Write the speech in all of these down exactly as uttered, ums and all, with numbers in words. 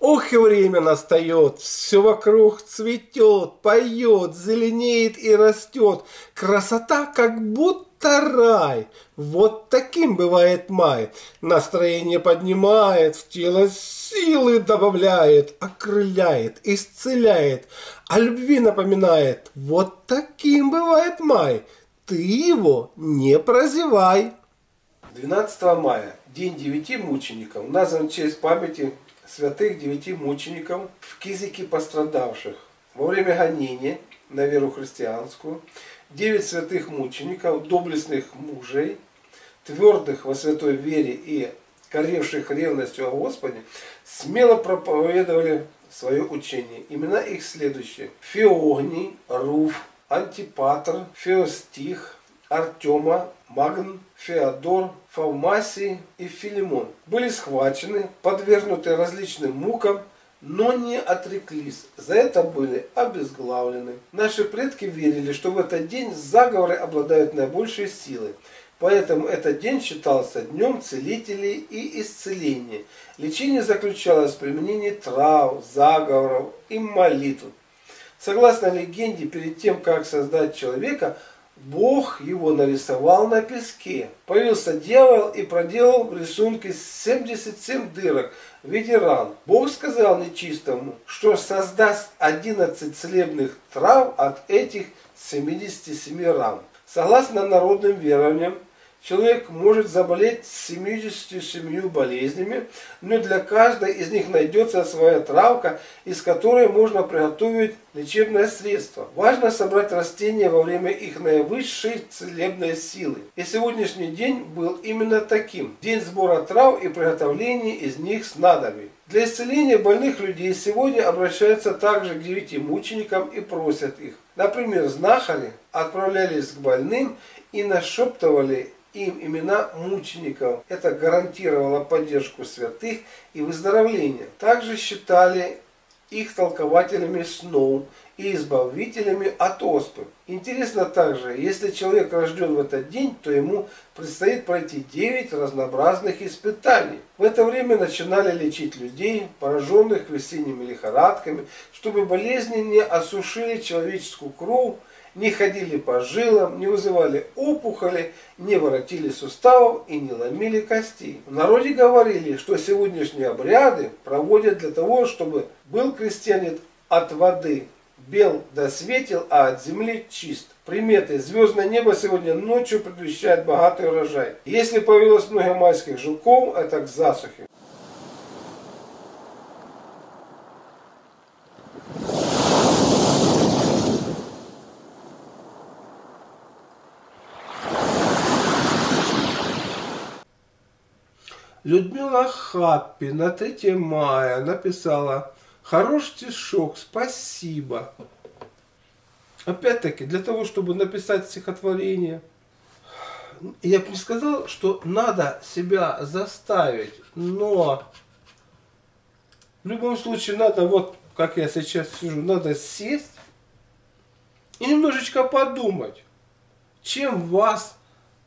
Ох, и время настает, все вокруг цветет, поет, зеленеет и растет. Красота, как будто рай. Вот таким бывает май. Настроение поднимает, в тело силы добавляет, окрыляет, исцеляет, о любви напоминает. Вот таким бывает май. Ты его не прозевай. двенадцатого мая, день девяти мучеников, назван в честь памяти святых девяти мучеников в Кизике пострадавших во время гонения на веру христианскую, девять святых мучеников, доблестных мужей, твердых во святой вере и горевших ревностью о Господе, смело проповедовали свое учение. Имена их следующие: Феогний, Руф, Антипатр, Феостих, Артема, Магн, Феодор, Фаумасий и Филимон. Были схвачены, подвергнуты различным мукам, но не отреклись. За это были обезглавлены. Наши предки верили, что в этот день заговоры обладают наибольшей силой. Поэтому этот день считался днем целителей и исцеления. Лечение заключалось в применении трав, заговоров и молитв. Согласно легенде, перед тем, как создать человека, Бог его нарисовал на песке. Появился дьявол и проделал в рисунке семьдесят семь дырок в виде ран. Бог сказал нечистому, что создаст одиннадцать целебных трав от этих семидесяти семи ран. Согласно народным верованиям, человек может заболеть семьюдесятью семью болезнями, но для каждой из них найдется своя травка, из которой можно приготовить лечебное средство. Важно собрать растения во время их наивысшей целебной силы. И сегодняшний день был именно таким. День сбора трав и приготовления из них снадобий. Для исцеления больных людей сегодня обращаются также к девяти мученикам и просят их. Например, знахари отправлялись к больным и нашептывали им имена мучеников. Это гарантировало поддержку святых и выздоровление. Также считали их толкователями снов и избавителями от оспы. Интересно также, если человек рожден в этот день, то ему предстоит пройти девять разнообразных испытаний. В это время начинали лечить людей, пораженных весенними лихорадками, чтобы болезни не осушили человеческую кровь, не ходили по жилам, не вызывали опухоли, не воротили суставов и не ломили костей. В народе говорили, что сегодняшние обряды проводят для того, чтобы был крестьянин от воды бел да светел, а от земли чист. Приметы. Звездное небо сегодня ночью предвещает богатый урожай. Если появилось много майских жуков, это к засухе. Людмила Хаппи на третьего мая написала: «Хороший стишок, спасибо». Опять-таки, для того, чтобы написать стихотворение, я бы не сказал, что надо себя заставить, но в любом случае надо, вот как я сейчас сижу, надо сесть и немножечко подумать, чем вас,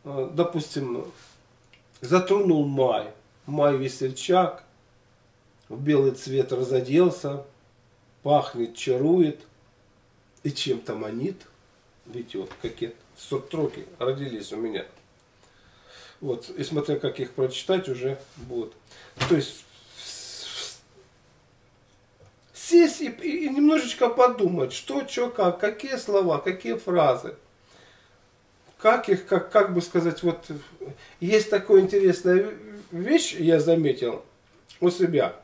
допустим, затронул май. Май весельчак, в белый цвет разоделся, пахнет, чарует и чем-то манит. Видите, вот какие строки родились у меня. Вот, и смотря как их прочитать уже будет. То есть сесть и, и немножечко подумать, что, что, как, какие слова, какие фразы. Как их, как, как бы сказать, вот есть такая интересная вещь, я заметил у себя.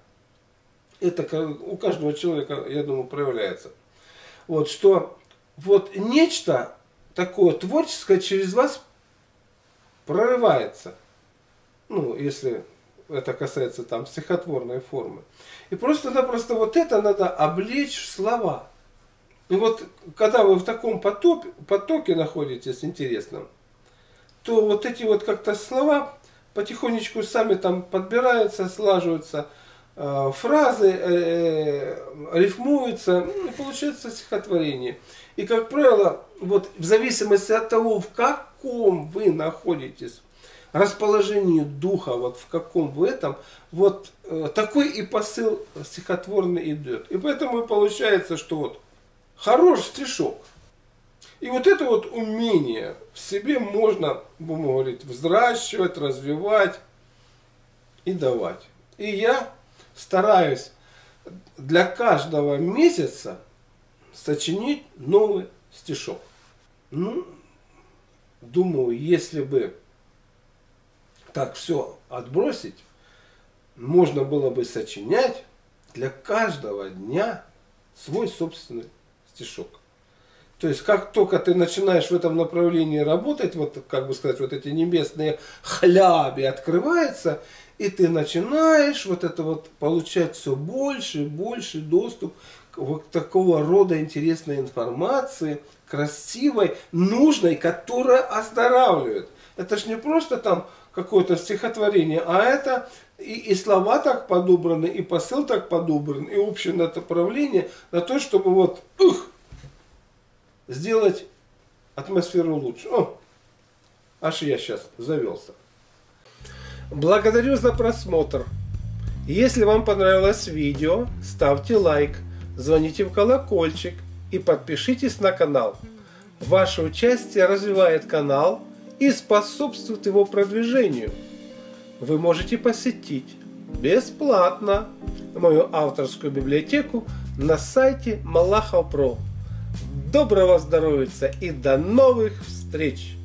Это у каждого человека, я думаю, проявляется. Вот что, вот нечто такое творческое через вас прорывается. Ну, если это касается там стихотворной формы. И просто-напросто вот это надо облечь в слова. И вот, когда вы в таком потоке, потоке находитесь интересном, то вот эти вот как-то слова потихонечку сами там подбираются, слаживаются, э, фразы э, рифмуются, и получается стихотворение. И, как правило, вот в зависимости от того, в каком вы находитесь расположению духа, вот в каком в этом, вот э, такой и посыл стихотворный идет. И поэтому получается, что вот хорош стишок. И вот это вот умение в себе можно, будем говорить, взращивать, развивать и давать. И я стараюсь для каждого месяца сочинить новый стишок. Ну, думаю, если бы так все отбросить, можно было бы сочинять для каждого дня свой собственный стишок. То есть, как только ты начинаешь в этом направлении работать, вот, как бы сказать, вот эти небесные хляби открываются, и ты начинаешь вот это вот получать все больше и больше доступ к вот такого рода интересной информации, красивой, нужной, которая оздоравливает. Это ж не просто там какое-то стихотворение, а это и, и слова так подобраны, и посыл так подобран, и общее направление на то, чтобы вот... Ух, сделать атмосферу лучше. О, аж я сейчас завелся. Благодарю за просмотр. Если вам понравилось видео, ставьте лайк, звоните в колокольчик и подпишитесь на канал. Ваше участие развивает канал и способствует его продвижению. Вы можете посетить бесплатно мою авторскую библиотеку на сайте МалаховПро. Доброго здоровья и до новых встреч!